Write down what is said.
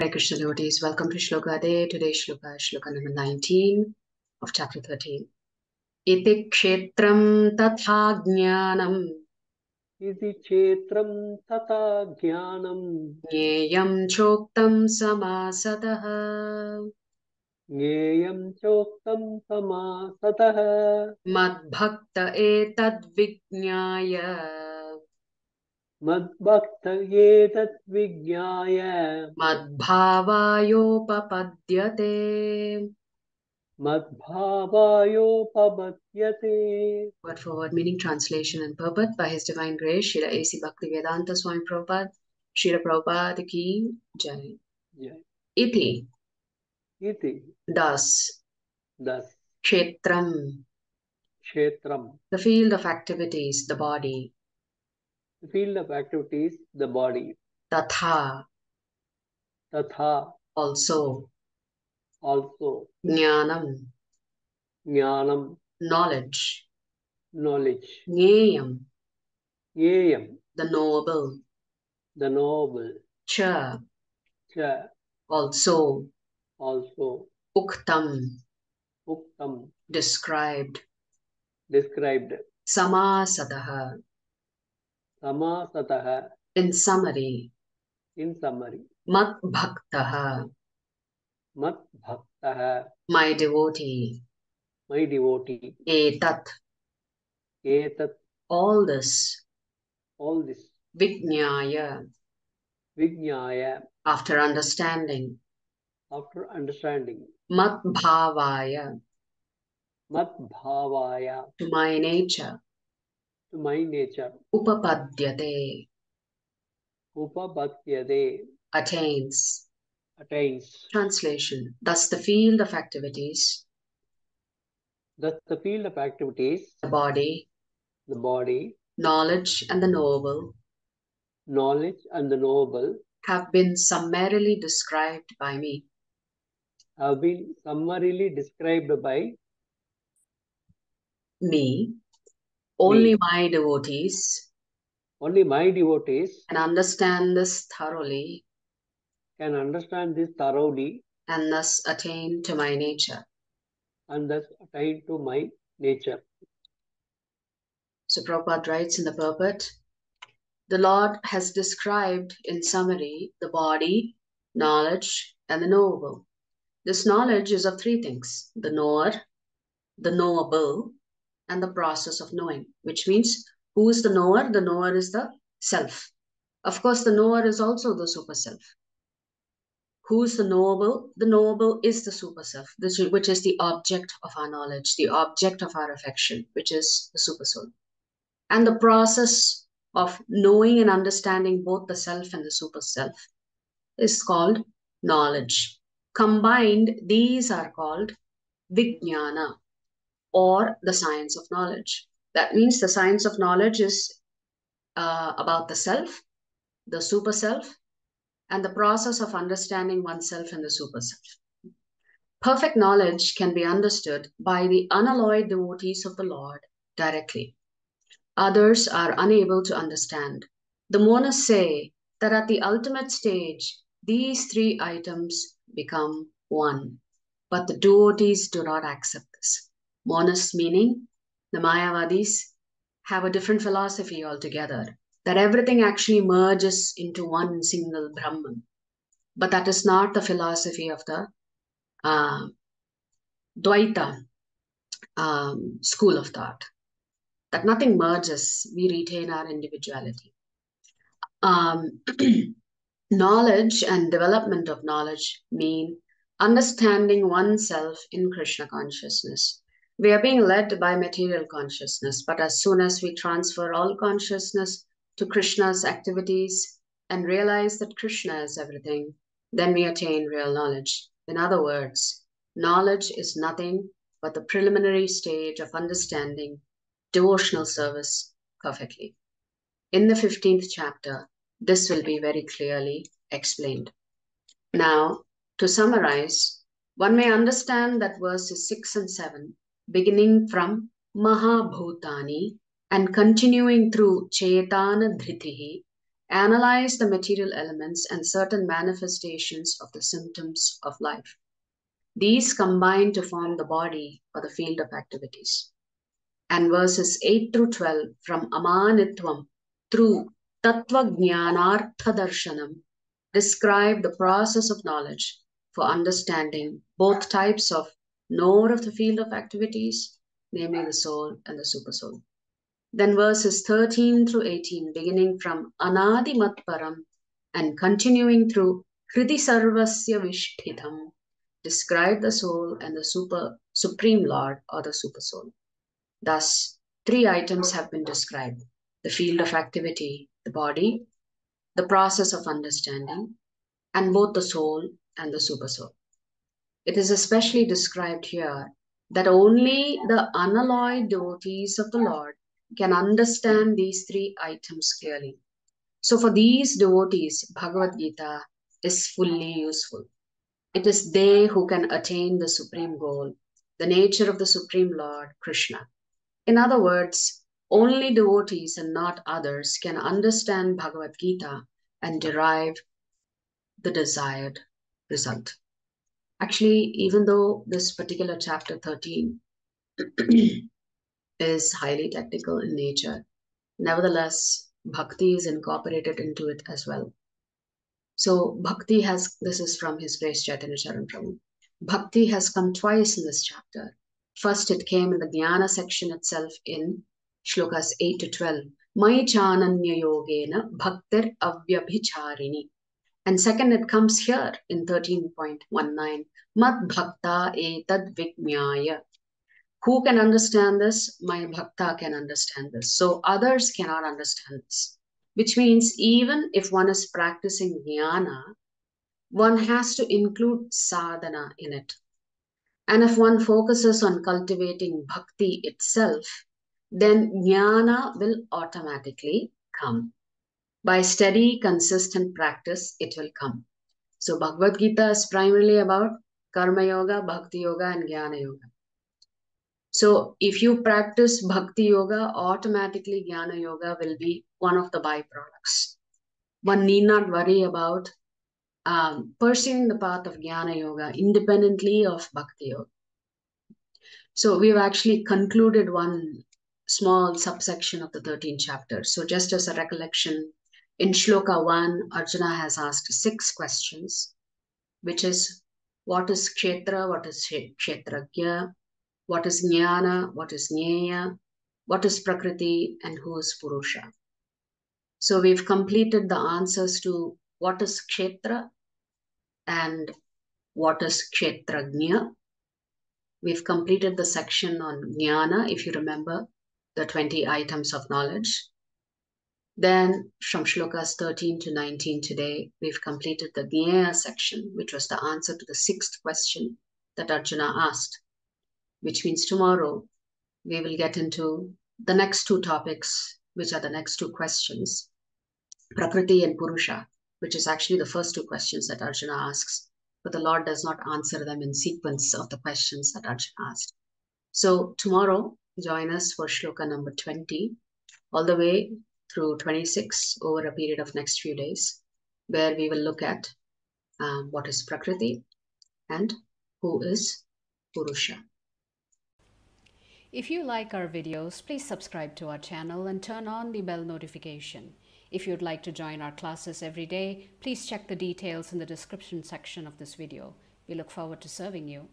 Hare Krishna devotees, welcome to Shloka Day. Today's Shloka is Shloka number 19 of chapter 13. Iti Kshetram Tatha Jnanam Iti Kshetram Tatha Jnanam Nyayam Choktam Samasataha Nyayam Choktam Samasataha Madbhakta Tattvajnyanarthadarshanam Madbhaktaye tattvijnaya Madbhavayo papadyate Madbhavayo papadyate. Word for word meaning, translation and purport by His Divine Grace Shrila A.C. Bhaktivedanta Swami Prabhupada. Shrila Prabhupada ki jai. Jai. Iti. Iti. Das. Das. Kshetram. Kshetram. The field of activities, the body. The field of activities, the body. Tatha. Tatha. Also. Also. Jnanam. Jnanam. Knowledge. Knowledge. Jneyam. Jneyam. The noble. The noble. Cha. Cha. Also. Also. Uktam. Uktam. Described. Described. Samasataha. Samasataha. In summary. In summary. Madbhaktaha. Madbhaktaha. My devotee. My devotee. Etat. Etat. All this. All this. Vijnaya. Vijnaya. After understanding. After understanding. Madbhavaya. Madbhavaya. To my nature. To my nature. Upapadyate. Upapadyate. Attains. Attains. Translation. Thus the field of activities. Thus the field of activities. The body. The body. Knowledge and the noble. Knowledge and the noble. Have been summarily described by me. Have been summarily described by me. Only my devotees. Only my devotees. Can understand this thoroughly. Can understand this thoroughly. And thus attain to my nature. And thus attain to my nature. So Prabhupada writes in the purport, the Lord has described in summary the body, knowledge and the knowable. This knowledge is of three things. The knower, the knowable, and the process of knowing, which means who is the knower? The knower is the self. Of course, the knower is also the super self. Who is the knowable? The knowable is the super self, which is the object of our knowledge, the object of our affection, which is the super soul. And the process of knowing and understanding both the self and the super self is called knowledge. Combined, these are called vijnana, or the science of knowledge. That means the science of knowledge is about the self, the super self, and the process of understanding oneself and the super self. Perfect knowledge can be understood by the unalloyed devotees of the Lord directly. Others are unable to understand. The monists say that at the ultimate stage, these three items become one. But the devotees do not accept this. Monists, meaning the Mayavadis, have a different philosophy altogether, that everything actually merges into one single Brahman. But that is not the philosophy of the Dvaita school of thought, that nothing merges, we retain our individuality. Knowledge and development of knowledge mean understanding oneself in Krishna consciousness. We are being led by material consciousness, but as soon as we transfer all consciousness to Krishna's activities and realize that Krishna is everything, then we attain real knowledge. In other words, knowledge is nothing but the preliminary stage of understanding devotional service perfectly. In the 15th chapter, this will be very clearly explained. Now, to summarize, one may understand that verses 6 and 7 beginning from Mahabhutani and continuing through Chetana Dhrithi analyze the material elements and certain manifestations of the symptoms of life. These combine to form the body or the field of activities. And verses 8 through 12 from Amanitvam through Tattvajnyanarthadarshanam describe the process of knowledge for understanding both types of knower of the field of activities, namely the soul and the supersoul. Then verses 13 through 18, beginning from Anadi Matparam and continuing through Hridi Sarvasya Vishthitam, describe the soul and the Supreme Lord or the supersoul. Thus, three items have been described: the field of activity, the body, the process of understanding, and both the soul and the supersoul. It is especially described here that only the unalloyed devotees of the Lord can understand these three items clearly. So for these devotees, Bhagavad Gita is fully useful. It is they who can attain the supreme goal, the nature of the Supreme Lord, Krishna. In other words, only devotees and not others can understand Bhagavad Gita and derive the desired result. Actually, even though this particular chapter 13 is highly technical in nature, nevertheless, bhakti is incorporated into it as well. So bhakti has, this is from His Grace Chaitanya Charan Prabhu, bhakti has come twice in this chapter. First, it came in the jnana section itself in shlokas 8 to 12. Mai chananya yogena bhaktir avyabhicharini. And second, it comes here in 13.19. Mat bhakta etad vignaya. Who can understand this? My bhakta can understand this. So others cannot understand this. Which means even if one is practicing jnana, one has to include sadhana in it. And if one focuses on cultivating bhakti itself, then jnana will automatically come. By steady, consistent practice, it will come. So Bhagavad Gita is primarily about karma yoga, bhakti yoga, and jnana yoga. So if you practice bhakti yoga, automatically jnana yoga will be one of the byproducts. One need not worry about pursuing the path of jnana yoga independently of bhakti yoga. So we've actually concluded one small subsection of the 13 chapters. So just as a recollection, in shloka 1, Arjuna has asked 6 questions, which is, what is Kshetra, what is Kshetrajna, what is Jnana, what is Nyaya, what is Prakriti, and who is Purusha? So we've completed the answers to what is Kshetra and what is Kshetrajna. We've completed the section on Jnana, if you remember, the 20 items of knowledge. Then from shlokas 13 to 19 today, we've completed the Jneya section, which was the answer to the 6th question that Arjuna asked, which means tomorrow we will get into the next 2 topics, which are the next 2 questions, Prakriti and Purusha, which is actually the first 2 questions that Arjuna asks, but the Lord does not answer them in sequence of the questions that Arjuna asked. So tomorrow, join us for shloka number 20, all the way through 26 over a period of next few days, where we will look at what is Prakriti and who is Purusha. If you like our videos, please subscribe to our channel and turn on the bell notification. If you'd like to join our classes every day, please check the details in the description section of this video. We look forward to serving you.